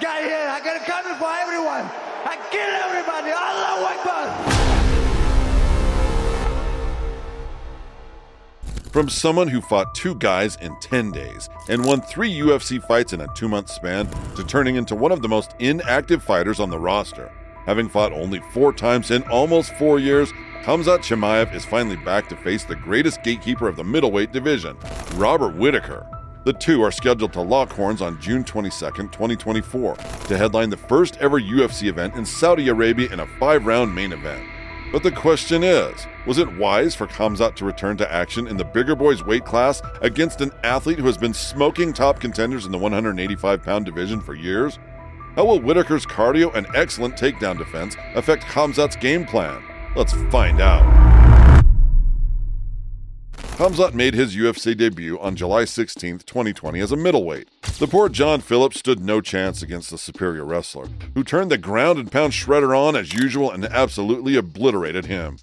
guy here. I got a cover for everyone. I kill everybody. Allahu Akbar. From someone who fought 2 guys in 10 days and won 3 UFC fights in a 2-month span to turning into one of the most inactive fighters on the roster. Having fought only 4 times in almost 4 years, Khamzat Chimaev is finally back to face the greatest gatekeeper of the middleweight division, Robert Whittaker. The two are scheduled to lock horns on June 22, 2024, to headline the first ever UFC event in Saudi Arabia in a 5-round main event. But the question is, was it wise for Khamzat to return to action in the bigger boys weight class against an athlete who has been smoking top contenders in the 185-pound division for years? How will Whittaker's cardio and excellent takedown defense affect Khamzat's game plan? Let's find out. Khamzat made his UFC debut on July 16, 2020 as a middleweight. The poor John Phillips stood no chance against the superior wrestler, who turned the ground-and-pound shredder on as usual and absolutely obliterated him.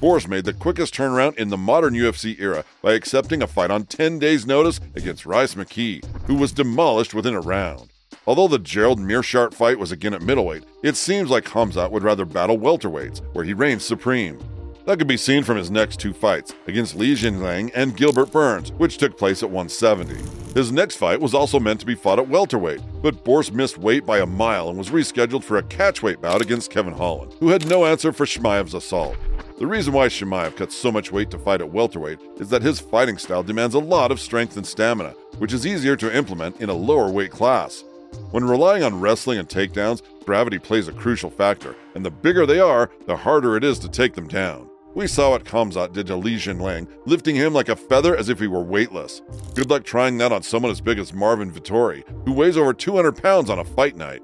Borz made the quickest turnaround in the modern UFC era by accepting a fight on 10 days' notice against Rice McKee, who was demolished within a round. Although the Gerald Meerschart fight was again at middleweight, it seems like Khamzat would rather battle welterweights, where he reigns supreme. That could be seen from his next 2 fights, against Li Jingliang and Gilbert Burns, which took place at 170. His next fight was also meant to be fought at welterweight, but Borz missed weight by a mile and was rescheduled for a catchweight bout against Kevin Holland, who had no answer for Chimaev's assault. The reason why Chimaev cut so much weight to fight at welterweight is that his fighting style demands a lot of strength and stamina, which is easier to implement in a lower weight class. When relying on wrestling and takedowns, gravity plays a crucial factor, and the bigger they are, the harder it is to take them down. We saw what Khamzat did to Li Xinjiang, lifting him like a feather as if he were weightless. Good luck trying that on someone as big as Marvin Vettori, who weighs over 200 pounds on a fight night.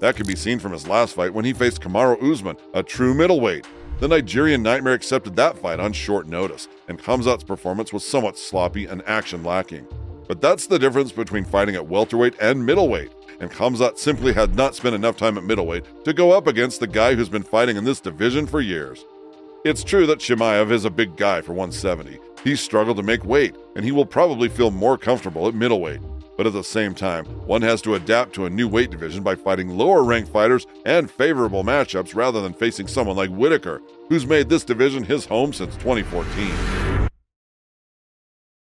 That can be seen from his last fight when he faced Kamaru Usman, a true middleweight. The Nigerian Nightmare accepted that fight on short notice, and Khamzat's performance was somewhat sloppy and action lacking. But that's the difference between fighting at welterweight and middleweight, and Khamzat simply had not spent enough time at middleweight to go up against the guy who's been fighting in this division for years. It's true that Chimaev is a big guy for 170. He struggled to make weight, and he will probably feel more comfortable at middleweight. But at the same time, one has to adapt to a new weight division by fighting lower-ranked fighters and favorable matchups rather than facing someone like Whittaker, who's made this division his home since 2014.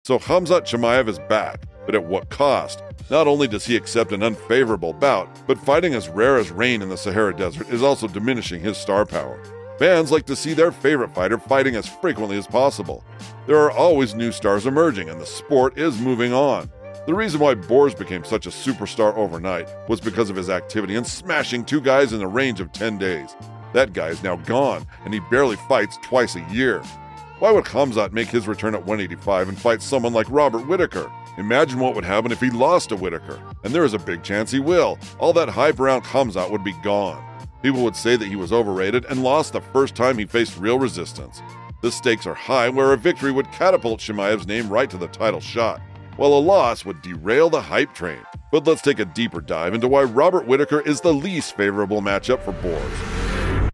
So Khamzat Chimaev is back, but at what cost? Not only does he accept an unfavorable bout, but fighting as rare as rain in the Sahara Desert is also diminishing his star power. Fans like to see their favorite fighter fighting as frequently as possible. There are always new stars emerging, and the sport is moving on. The reason why Borz became such a superstar overnight was because of his activity in smashing 2 guys in the range of 10 days. That guy is now gone, and he barely fights twice a year. Why would Khamzat make his return at 185 and fight someone like Robert Whittaker? Imagine what would happen if he lost to Whittaker, and there is a big chance he will. All that hype around Khamzat would be gone. People would say that he was overrated and lost the first time he faced real resistance. The stakes are high, where a victory would catapult Chimaev's name right to the title shot, while a loss would derail the hype train. But let's take a deeper dive into why Robert Whittaker is the least favorable matchup for Borz. I'm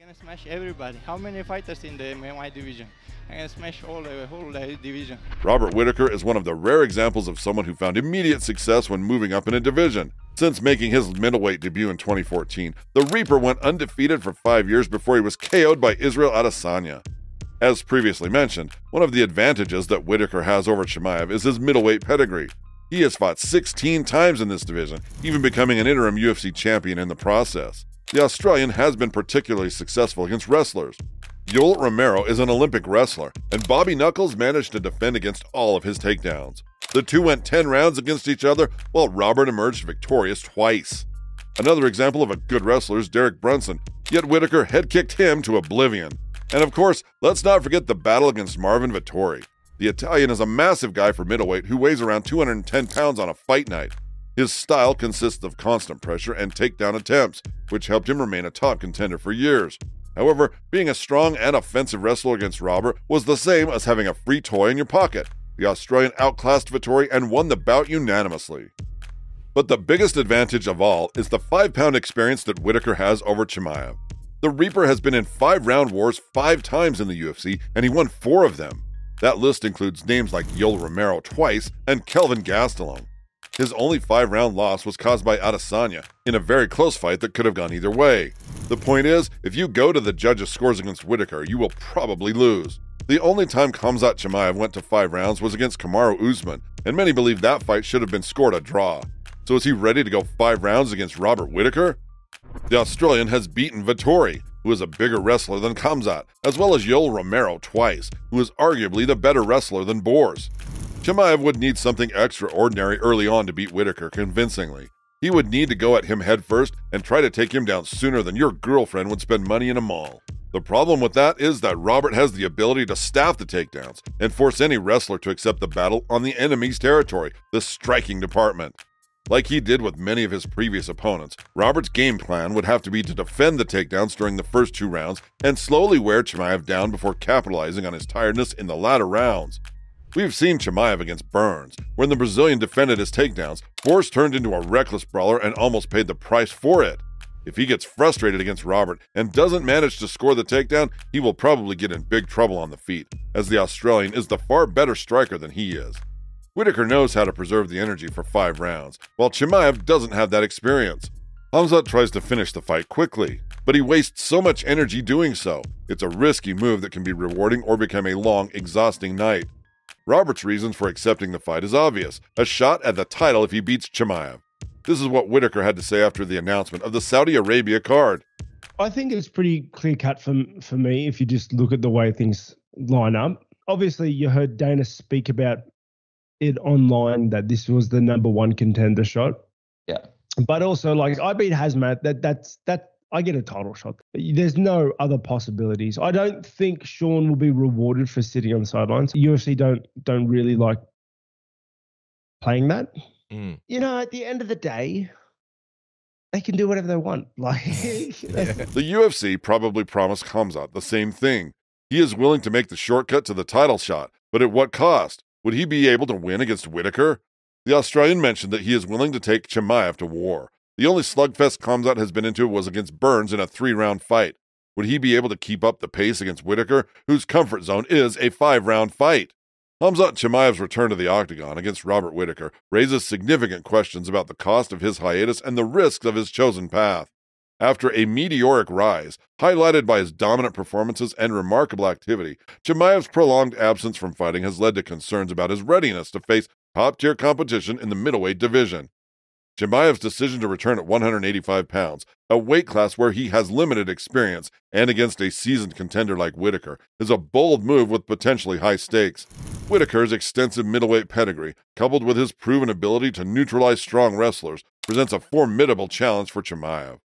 gonna smash everybody. How many fighters in the MMA division? I'm gonna smash all the whole division. Robert Whittaker is one of the rare examples of someone who found immediate success when moving up in a division. Since making his middleweight debut in 2014, The Reaper went undefeated for 5 years before he was KO'd by Israel Adesanya. As previously mentioned, one of the advantages that Whittaker has over Chimaev is his middleweight pedigree. He has fought 16 times in this division, even becoming an interim UFC champion in the process. The Australian has been particularly successful against wrestlers. Yoel Romero is an Olympic wrestler, and Bobby Knuckles managed to defend against all of his takedowns. The two went 10 rounds against each other, while Robert emerged victorious twice. Another example of a good wrestler is Derek Brunson, yet Whittaker head-kicked him to oblivion. And of course, let's not forget the battle against Marvin Vettori. The Italian is a massive guy for middleweight who weighs around 210 pounds on a fight night. His style consists of constant pressure and takedown attempts, which helped him remain a top contender for years. However, being a strong and offensive wrestler against Robert was the same as having a free toy in your pocket. The Australian outclassed Vettori and won the bout unanimously. But the biggest advantage of all is the 5-pound experience that Whittaker has over Chimaev. The Reaper has been in 5-round wars 5 times in the UFC, and he won 4 of them. That list includes names like Yoel Romero twice and Kelvin Gastelum. His only 5-round loss was caused by Adesanya in a very close fight that could have gone either way. The point is, if you go to the judges' scores against Whittaker, you will probably lose. The only time Khamzat Chimaev went to 5 rounds was against Kamaru Usman, and many believe that fight should have been scored a draw. So is he ready to go 5 rounds against Robert Whittaker? The Australian has beaten Vettori, who is a bigger wrestler than Khamzat, as well as Yoel Romero twice, who is arguably the better wrestler than Borz. Chimaev would need something extraordinary early on to beat Whittaker convincingly. He would need to go at him head first and try to take him down sooner than your girlfriend would spend money in a mall. The problem with that is that Robert has the ability to staff the takedowns and force any wrestler to accept the battle on the enemy's territory, the striking department. Like he did with many of his previous opponents, Robert's game plan would have to be to defend the takedowns during the first 2 rounds and slowly wear Chimaev down before capitalizing on his tiredness in the latter rounds. We've seen Chimaev against Burns. When the Brazilian defended his takedowns, Borz turned into a reckless brawler and almost paid the price for it. If he gets frustrated against Robert and doesn't manage to score the takedown, he will probably get in big trouble on the feet, as the Australian is the far better striker than he is. Whittaker knows how to preserve the energy for 5 rounds, while Chimaev doesn't have that experience. Khamzat tries to finish the fight quickly, but he wastes so much energy doing so. It's a risky move that can be rewarding or become a long, exhausting night. Robert's reasons for accepting the fight is obvious: a shot at the title if he beats Chimaev. This is what Whittaker had to say after the announcement of the Saudi Arabia card. I think it's pretty clear-cut for me if you just look at the way things line up. Obviously, you heard Dana speak about it online that this was the #1 contender shot. Yeah. But also, like, I beat Khamzat, that's I get a title shot. There's no other possibilities. I don't think Sean will be rewarded for sitting on the sidelines. UFC don't really like playing that. Mm. You know, at the end of the day, they can do whatever they want. Like The UFC probably promised Khamzat the same thing. He is willing to make the shortcut to the title shot, but at what cost? Would he be able to win against Whittaker? The Australian mentioned that he is willing to take Chimaev to war. The only slugfest Khamzat has been into was against Burns in a 3-round fight. Would he be able to keep up the pace against Whittaker, whose comfort zone is a 5-round fight? Khamzat Chimaev's return to the octagon against Robert Whittaker raises significant questions about the cost of his hiatus and the risks of his chosen path. After a meteoric rise, highlighted by his dominant performances and remarkable activity, Chimaev's prolonged absence from fighting has led to concerns about his readiness to face top-tier competition in the middleweight division. Chimaev's decision to return at 185 pounds, a weight class where he has limited experience, and against a seasoned contender like Whittaker, is a bold move with potentially high stakes. Whittaker's extensive middleweight pedigree, coupled with his proven ability to neutralize strong wrestlers, presents a formidable challenge for Chimaev.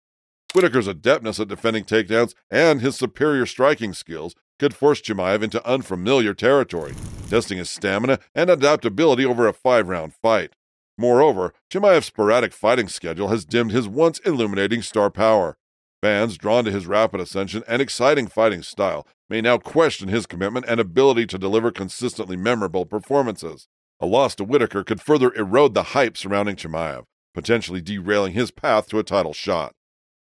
Whittaker's adeptness at defending takedowns and his superior striking skills could force Chimaev into unfamiliar territory, testing his stamina and adaptability over a 5-round fight. Moreover, Chimaev's sporadic fighting schedule has dimmed his once illuminating star power. Fans drawn to his rapid ascension and exciting fighting style may now question his commitment and ability to deliver consistently memorable performances. A loss to Whittaker could further erode the hype surrounding Chimaev, potentially derailing his path to a title shot.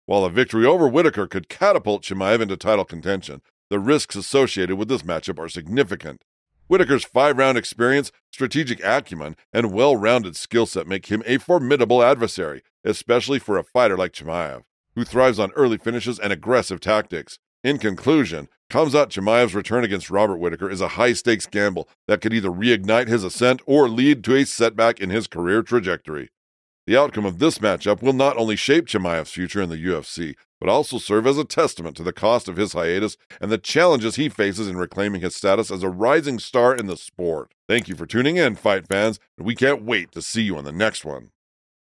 While a victory over Whittaker could catapult Chimaev into title contention, the risks associated with this matchup are significant. Whittaker's 5-round experience, strategic acumen, and well-rounded skill set make him a formidable adversary, especially for a fighter like Chimaev, who thrives on early finishes and aggressive tactics. In conclusion, Khamzat Chimaev's return against Robert Whittaker is a high-stakes gamble that could either reignite his ascent or lead to a setback in his career trajectory. The outcome of this matchup will not only shape Chimaev's future in the UFC, but also serve as a testament to the cost of his hiatus and the challenges he faces in reclaiming his status as a rising star in the sport. Thank you for tuning in, fight fans, and we can't wait to see you on the next one.